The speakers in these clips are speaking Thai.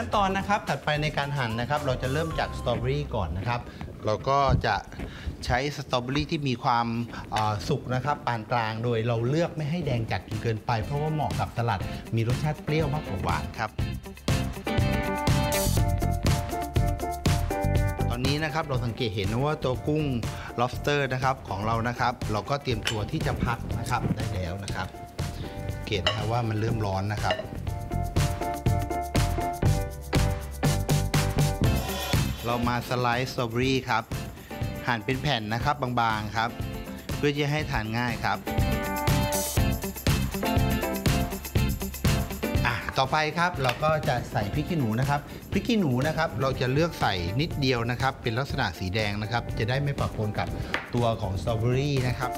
ขั้นตอนนะครับถัดไปในการหั่นนะครับเราจะเริ่มจากสตรอเบอรี่ก่อนนะครับเราก็จะใช้สตรอเบอรี่ที่มีความสุกนะครับปานกลางโดยเราเลือกไม่ให้แดงจัดจนเกินไปเพราะว่าเหมาะกับสลัดมีรสชาติเปรี้ยวมากกว่าหวานครับตอนนี้นะครับเราสังเกตเห็นว่าตัวกุ้ง lobster นะครับของเรานะครับเราก็เตรียมตัวที่จะพักนะครับได้แล้วนะครับสังเกตนะครับว่ามันเริ่มร้อนนะครับเรามาสไลซ์สตรอเบอรี่ครับหั่นเป็นแผ่นนะครับบางๆครับเพื่อที่จะให้ทานง่ายครับต่อไปครับเราก็จะใส่พริกขี้หนูนะครับพริกขี้หนูนะครับเราจะเลือกใส่นิดเดียวนะครับเป็นลักษณะสีแดงนะครับจะได้ไม่ปะปนกับตัวของสตรอเบอรี่นะครับ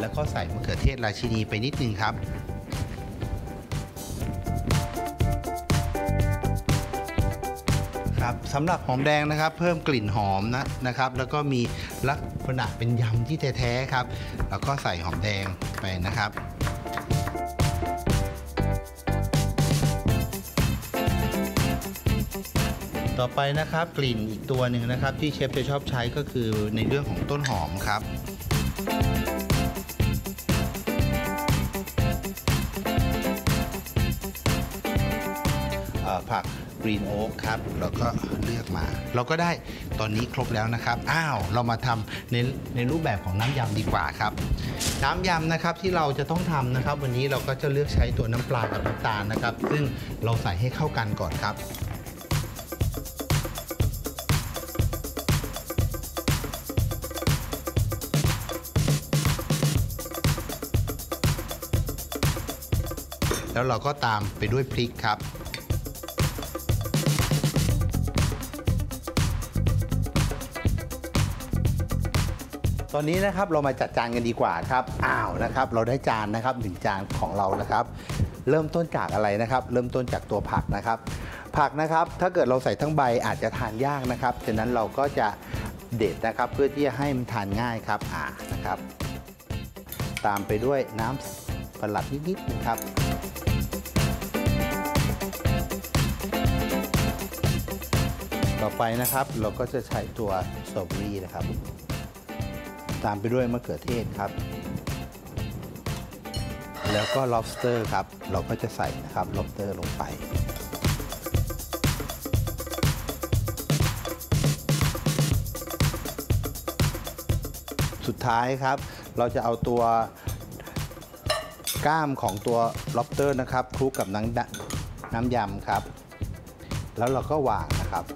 แล้วก็ใส่มะเขือเทศราชินีไปนิดนึงครับสำหรับหอมแดงนะครับเพิ่มกลิ่นหอมนะครับแล้วก็มีลักษณะเป็นยำที่แท้ๆครับแล้วก็ใส่หอมแดงไปนะครับต่อไปนะครับกลิ่นอีกตัวหนึ่งนะครับที่เชฟจะชอบใช้ก็คือในเรื่องของต้นหอมครับผักกรีนโอ๊กครับแล้วก็เลือกมาเราก็ได้ตอนนี้ครบแล้วนะครับอ้าวเรามาทำในรูปแบบของน้ำยำดีกว่าครับน้ำยำนะครับที่เราจะต้องทำนะครับวันนี้เราก็จะเลือกใช้ตัวน้ำปลากับน้ำตาลนะครับซึ่งเราใส่ให้เข้ากันก่อนครับแล้วเราก็ตามไปด้วยพริกครับตอนนี้นะครับเรามาจัดจานกันดีกว่าครับอ้าวนะครับเราได้จานนะครับหนึ่งจานของเรานะครับเริ่มต้นจากอะไรนะครับเริ่มต้นจากตัวผักนะครับผักนะครับถ้าเกิดเราใส่ทั้งใบอาจจะทานยากนะครับฉะนั้นเราก็จะเด็ดนะครับเพื่อที่จะให้มันทานง่ายครับนะครับตามไปด้วยน้ำสลัดนิดๆนะครับต่อไปนะครับเราก็จะใช้ตัวสตรอเบอรี่นะครับตามไปด้วยมะเขือเทศครับแล้วก็ lobster ครับเราก็จะใส่นะครับ lobster ลงไปสุดท้ายครับเราจะเอาตัวกล้ามของตัว lobster นะครับคลุกกับน้ำยำครับแล้วเราก็วางนะครับ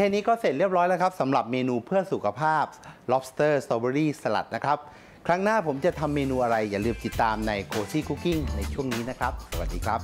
แค่นี้ก็เสร็จเรียบร้อยแล้วครับสำหรับเมนูเพื่อสุขภาพ lobster strawberry สลัดนะครับครั้งหน้าผมจะทำเมนูอะไรอย่าลืมติดตามใน Cozy Cooking ในช่วงนี้นะครับสวัสดีครับ